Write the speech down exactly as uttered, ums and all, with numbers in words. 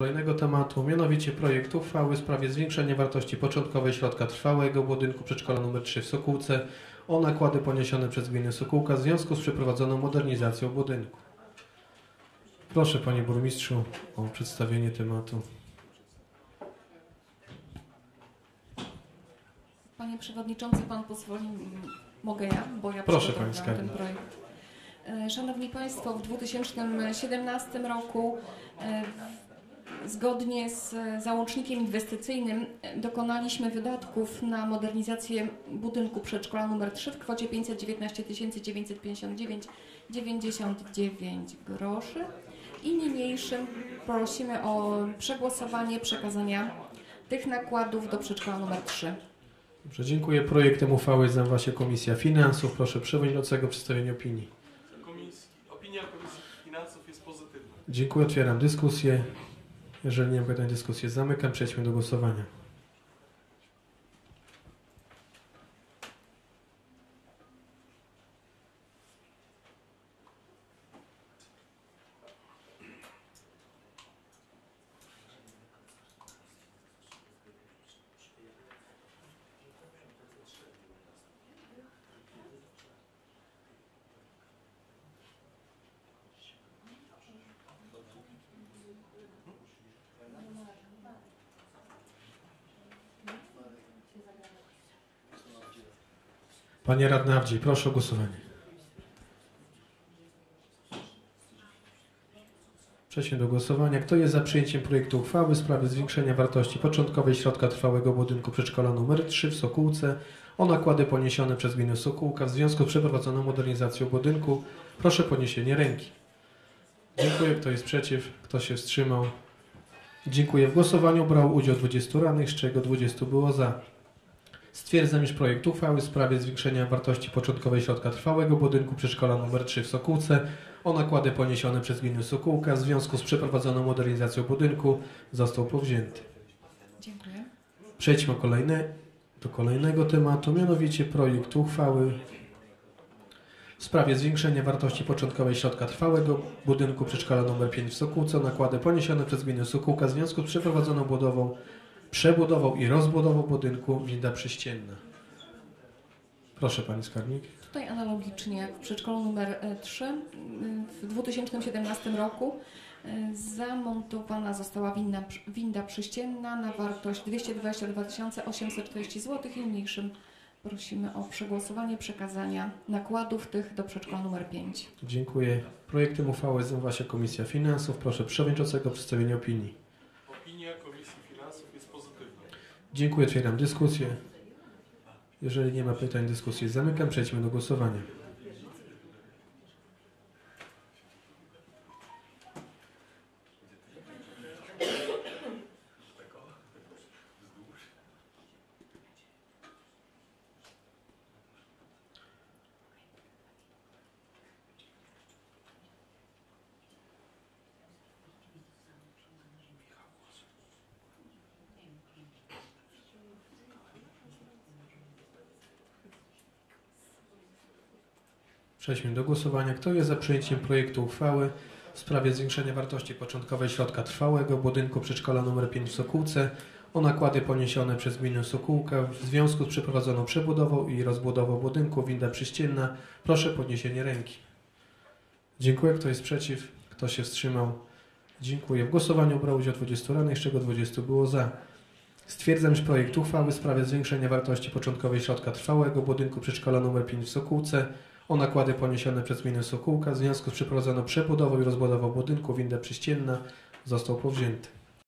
Kolejnego tematu, mianowicie projekt uchwały w sprawie zwiększenia wartości początkowej środka trwałego budynku przedszkola numer trzy w Sokółce o nakłady poniesione przez gminę Sokółka w związku z przeprowadzoną modernizacją budynku. Proszę Panie Burmistrzu o przedstawienie tematu. Panie Przewodniczący, Pan pozwoli, mogę ja, bo ja przygotowałam ten projekt. Szanowni Państwo, w dwa tysiące siedemnastym roku zgodnie z załącznikiem inwestycyjnym dokonaliśmy wydatków na modernizację budynku przedszkola numer trzy w kwocie pięćset dziewiętnaście tysięcy dziewięćset pięćdziesiąt dziewięć groszy i niniejszym prosimy o przegłosowanie przekazania tych nakładów do przedszkola numer trzy. Dobrze, dziękuję. Projektem uchwały zajmowała się Komisja Finansów. Proszę Przewodniczącego o przedstawienie opinii. Opinia Komisji Finansów jest pozytywna. Dziękuję. Otwieram dyskusję. Jeżeli nie ma pytań, dyskusję zamykam. Przejdźmy do głosowania. Panie Radny Awdziej, proszę o głosowanie. Przejdźmy do głosowania. Kto jest za przyjęciem projektu uchwały w sprawie zwiększenia wartości początkowej środka trwałego budynku przedszkola numer trzy w Sokółce o nakłady poniesione przez gminę Sokółka w związku z przeprowadzoną modernizacją budynku? Proszę o podniesienie ręki. Dziękuję. Kto jest przeciw? Kto się wstrzymał? Dziękuję. W głosowaniu brał udział dwudziestu radnych, z czego dwudziestu było za. Stwierdzam, iż projekt uchwały w sprawie zwiększenia wartości początkowej środka trwałego budynku przedszkola numer trzy w Sokółce o nakłady poniesione przez gminę Sokółka w związku z przeprowadzoną modernizacją budynku został powzięty. Dziękuję. Przejdźmy kolejne, do kolejnego tematu, mianowicie projekt uchwały w sprawie zwiększenia wartości początkowej środka trwałego budynku przedszkola numer pięć w Sokółce o nakłady poniesione przez gminę Sokółka w związku z przeprowadzoną budową przebudową i rozbudową budynku winda przyścienna. Proszę Pani Skarbnik. Tutaj analogicznie jak w przedszkolu numer trzy w dwa tysiące siedemnastym roku zamontowana została winda, winda przyścienna na wartość dwieście dwadzieścia dwa tysiące osiemset czterdzieści złotych i mniejszym prosimy o przegłosowanie przekazania nakładów tych do przedszkola numer pięć. Dziękuję. Projektem uchwały zajmowała się Komisja Finansów. Proszę Przewodniczącego o przedstawienie opinii. Opinia Komisji Finansów jest pozytywna. Dziękuję. Otwieram dyskusję. Jeżeli nie ma pytań, dyskusję zamykam. Przejdźmy do głosowania. Przejdźmy do głosowania. Kto jest za przyjęciem projektu uchwały w sprawie zwiększenia wartości początkowej środka trwałego budynku przedszkola numer pięć w Sokółce o nakłady poniesione przez gminę Sokółka w związku z przeprowadzoną przebudową i rozbudową budynku winda przyścienna? Proszę o podniesienie ręki. Dziękuję. Kto jest przeciw? Kto się wstrzymał? Dziękuję. W głosowaniu brało udział dwudziestu radnych, z czego dwudziestu było za. Stwierdzam, że projekt uchwały w sprawie zwiększenia wartości początkowej środka trwałego budynku przedszkola numer pięć w Sokółce o nakłady poniesione przez gminę Sokółka w związku z przeprowadzoną przebudową i rozbudową budynku winda przyścienna został powzięty.